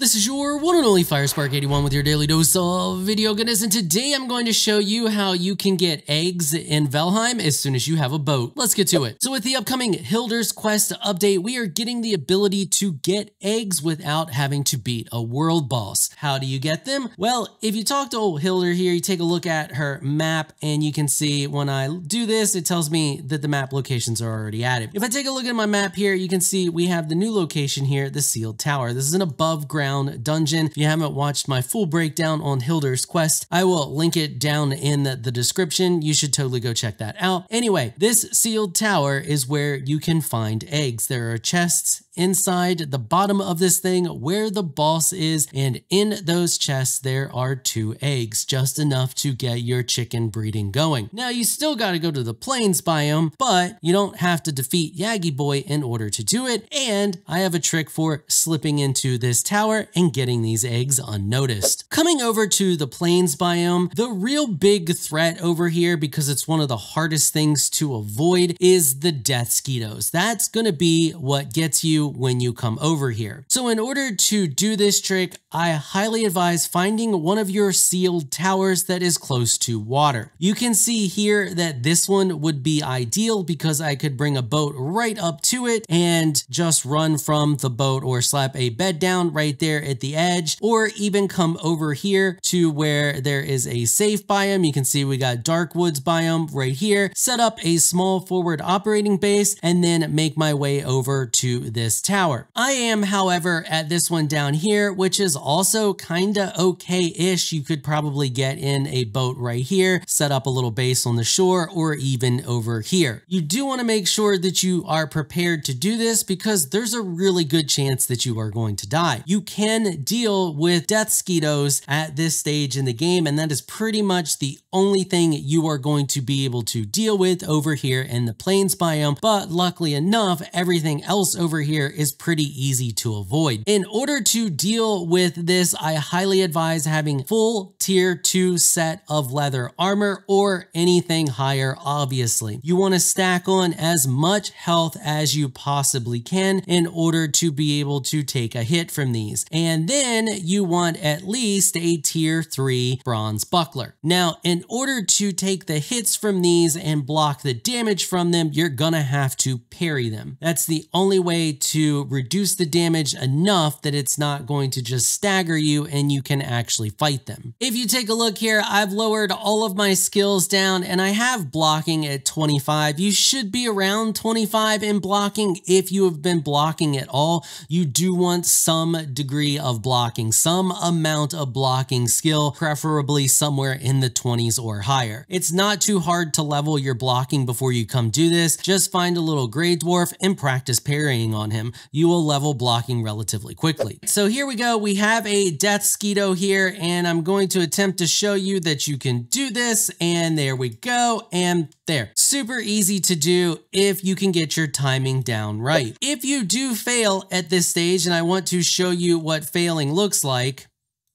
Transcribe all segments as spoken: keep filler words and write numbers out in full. This is your one and only Firespark eighty-one with your daily dose of video goodness, and today I'm going to show you how you can get eggs in Valheim as soon as you have a boat. Let's get to it. So with the upcoming Hildir's quest update, we are getting the ability to get eggs without having to beat a world boss. How do you get them? Well, if you talk to old Hildur here, you take a look at her map and you can see when I do this, it tells me that the map locations are already added. If I take a look at my map here, you can see we have the new location here, the sealed tower. This is an above ground dungeon. If you haven't watched my full breakdown on Hildir's quest, I will link it down in the description. You should totally go check that out. Anyway, this sealed tower is where you can find eggs. There are chests inside the bottom of this thing where the boss is, and in those chests there are two eggs, just enough to get your chicken breeding going. Now you still got to go to the plains biome, but you don't have to defeat Yagi Boy in order to do it, and I have a trick for slipping into this tower and getting these eggs unnoticed. Coming over to the plains biome, the real big threat over here, because it's one of the hardest things to avoid, is the death skeetos. That's going to be what gets you when you come over here. So in order to do this trick, I highly advise finding one of your sealed towers that is close to water. You can see here that this one would be ideal because I could bring a boat right up to it and just run from the boat or slap a bed down right there at the edge, or even come over here to where there is a safe biome. You can see we got dark woods biome right here, set up a small forward operating base, and then make my way over to this tower. I am, however, at this one down here, which is also kinda okay-ish. You could probably get in a boat right here, set up a little base on the shore, or even over here. You do want to make sure that you are prepared to do this because there's a really good chance that you are going to die. You can deal with death skeetos at this stage in the game, and that is pretty much the only thing you are going to be able to deal with over here in the plains biome, but luckily enough, everything else over here is pretty easy to avoid. In order to deal with this, I highly advise having full tier two set of leather armor or anything higher, obviously. You want to stack on as much health as you possibly can in order to be able to take a hit from these. And then you want at least a tier three bronze buckler. Now, in order to take the hits from these and block the damage from them, you're gonna have to parry them. That's the only way to to reduce the damage enough that it's not going to just stagger you and you can actually fight them. If you take a look here, I've lowered all of my skills down and I have blocking at twenty-five. You should be around twenty-five in blocking if you have been blocking at all. You do want some degree of blocking, some amount of blocking skill, preferably somewhere in the twenties or higher. It's not too hard to level your blocking before you come do this. Just find a little gray dwarf and practice parrying on him. You will level blocking relatively quickly. So here we go. We have a death skeeto here, and I'm going to attempt to show you that you can do this. And there we go. And there. Super easy to do if you can get your timing down right. If you do fail at this stage, and I want to show you what failing looks like,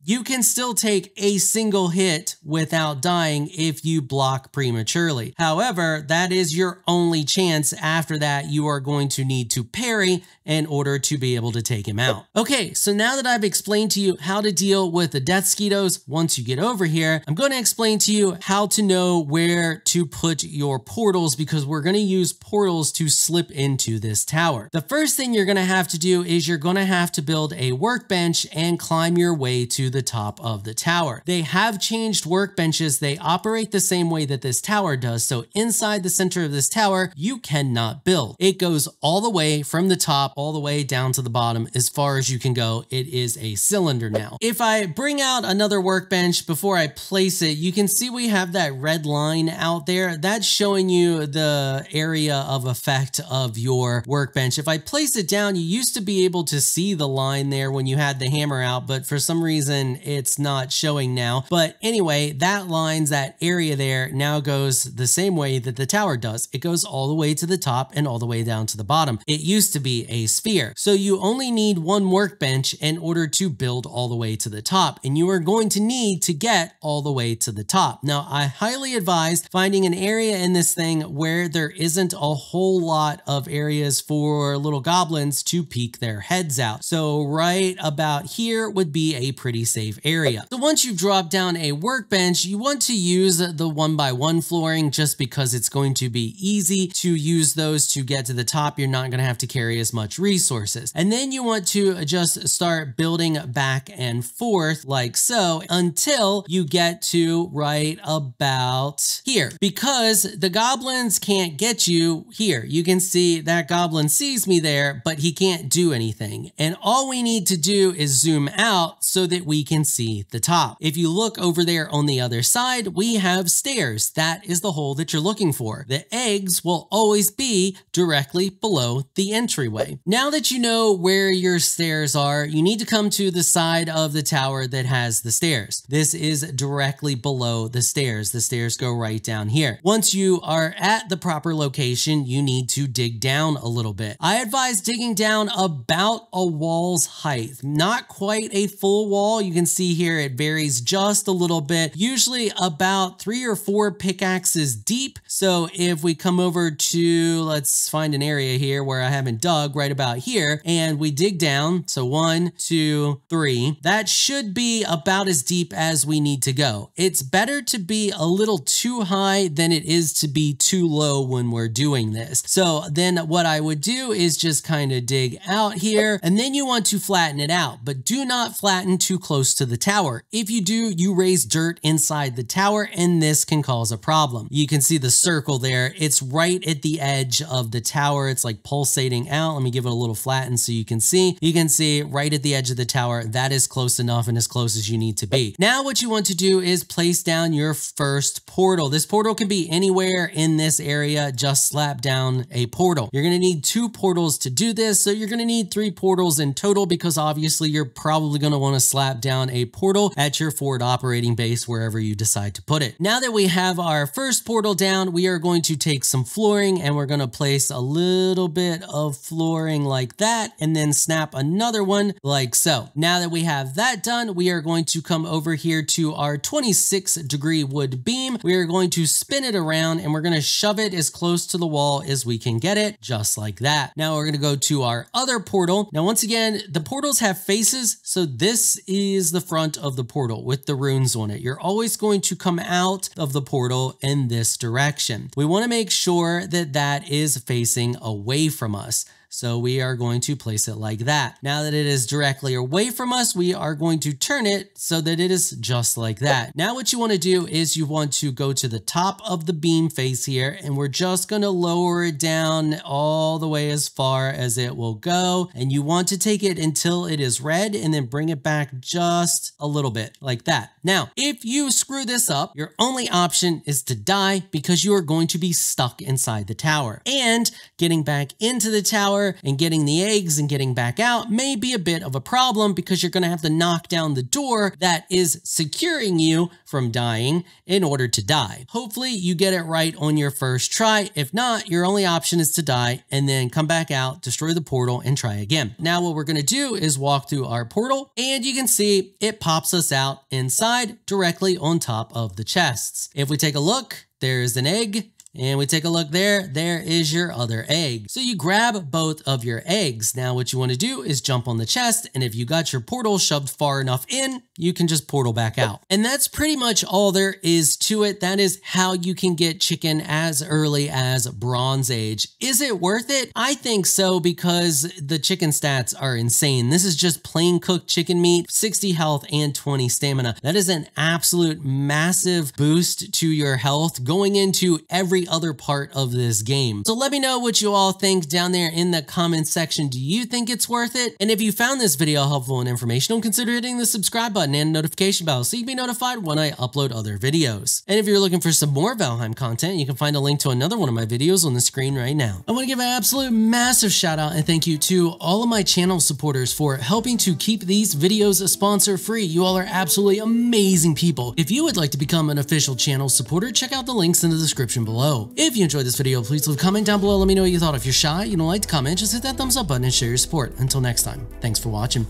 you can still take a single hit without dying if you block prematurely. However, that is your only chance. After that, you are going to need to parry in order to be able to take him out. Okay, so now that I've explained to you how to deal with the death skeetos once you get over here, I'm going to explain to you how to know where to put your portals, because we're going to use portals to slip into this tower. The first thing you're going to have to do is you're going to have to build a workbench and climb your way to the the top of the tower. They have changed workbenches. They operate the same way that this tower does. So inside the center of this tower, you cannot build. It goes all the way from the top, all the way down to the bottom. As far as you can go, it is a cylinder now. If I bring out another workbench before I place it, you can see we have that red line out there. That's showing you the area of effect of your workbench. If I place it down, you used to be able to see the line there when you had the hammer out, but for some reason, reason it's not showing now. But anyway, that lines, that area there now goes the same way that the tower does. It goes all the way to the top and all the way down to the bottom. It used to be a sphere. So you only need one workbench in order to build all the way to the top, and you are going to need to get all the way to the top. Now, I highly advise finding an area in this thing where there isn't a whole lot of areas for little goblins to peek their heads out. So right about here would be a pretty safe area. So once you've dropped down a workbench, you want to use the one by one flooring just because it's going to be easy to use those to get to the top. You're not going to have to carry as much resources. And then you want to just start building back and forth like so until you get to right about here, because the goblins can't get you here. You can see that goblin sees me there, but he can't do anything. And all we need to do is zoom out so that we can see the top. If you look over there on the other side, we have stairs. That is the hole that you're looking for. The eggs will always be directly below the entryway. Now that you know where your stairs are, you need to come to the side of the tower that has the stairs. This is directly below the stairs. The stairs go right down here. Once you are at the proper location, you need to dig down a little bit. I advise digging down about a wall's height, not quite a full wall. You can see here it varies just a little bit, usually about three or four pickaxes deep. So if we come over to, let's find an area here where I haven't dug, right about here, and we dig down. So one, two, three. That should be about as deep as we need to go. It's better to be a little too high than it is to be too low when we're doing this. So then what I would do is just kind of dig out here, and then you want to flatten it out, but do not flatten too close to the tower. If you do, you raise dirt inside the tower, and this can cause a problem. You can see the circle there. It's right at the edge of the tower. It's like pulsating out. Let me give it a little flatten so you can see. You can see right at the edge of the tower. That is close enough and as close as you need to be. Now what you want to do is place down your first portal. This portal can be anywhere in this area. Just slap down a portal. You're going to need two portals to do this. So you're going to need three portals in total, because obviously you're probably going to want to slap down a portal at your forward operating base, wherever you decide to put it. Now that we have our first portal down, we are going to take some flooring and we're going to place a little bit of flooring like that, and then snap another one like so. Now that we have that done, we are going to come over here to our twenty-six degree wood beam. We are going to spin it around and we're going to shove it as close to the wall as we can get it, just like that. Now we're going to go to our other portal. Now, once again, the portals have faces. So this is the front of the portal with the runes on it. You're always going to come out of the portal in this direction. We want to make sure that that is facing away from us. So we are going to place it like that. Now that it is directly away from us, we are going to turn it so that it is just like that. Now what you want to do is you want to go to the top of the beam face here, and we're just going to lower it down all the way as far as it will go. And you want to take it until it is red and then bring it back just a little bit like that. Now, if you screw this up, your only option is to die, because you are going to be stuck inside the tower, and getting back into the tower and getting the eggs and getting back out may be a bit of a problem, because you're going to have to knock down the door that is securing you from dying in order to die. Hopefully you get it right on your first try. If not, your only option is to die and then come back out, destroy the portal, and try again. Now what we're going to do is walk through our portal, and you can see it pops us out inside directly on top of the chests. If we take a look, there's an egg. And we take a look there, there is your other egg. So you grab both of your eggs. Now what you want to do is jump on the chest, and if you got your portal shoved far enough in, you can just portal back out. And that's pretty much all there is to it. That is how you can get chicken as early as Bronze Age. Is it worth it? I think so, because the chicken stats are insane. This is just plain cooked chicken meat, sixty health and twenty stamina. That is an absolute massive boost to your health going into every every other part of this game. So let me know what you all think down there in the comment section. Do you think it's worth it? And if you found this video helpful and informational, consider hitting the subscribe button and notification bell so you can be notified when I upload other videos. And if you're looking for some more Valheim content, you can find a link to another one of my videos on the screen right now. I want to give an absolute massive shout out and thank you to all of my channel supporters for helping to keep these videos sponsor free. You all are absolutely amazing people. If you would like to become an official channel supporter, check out the links in the description below. If you enjoyed this video, please leave a comment down below. Let me know what you thought. If you're shy, you don't like to comment, just hit that thumbs up button and share your support. Until next time, thanks for watching.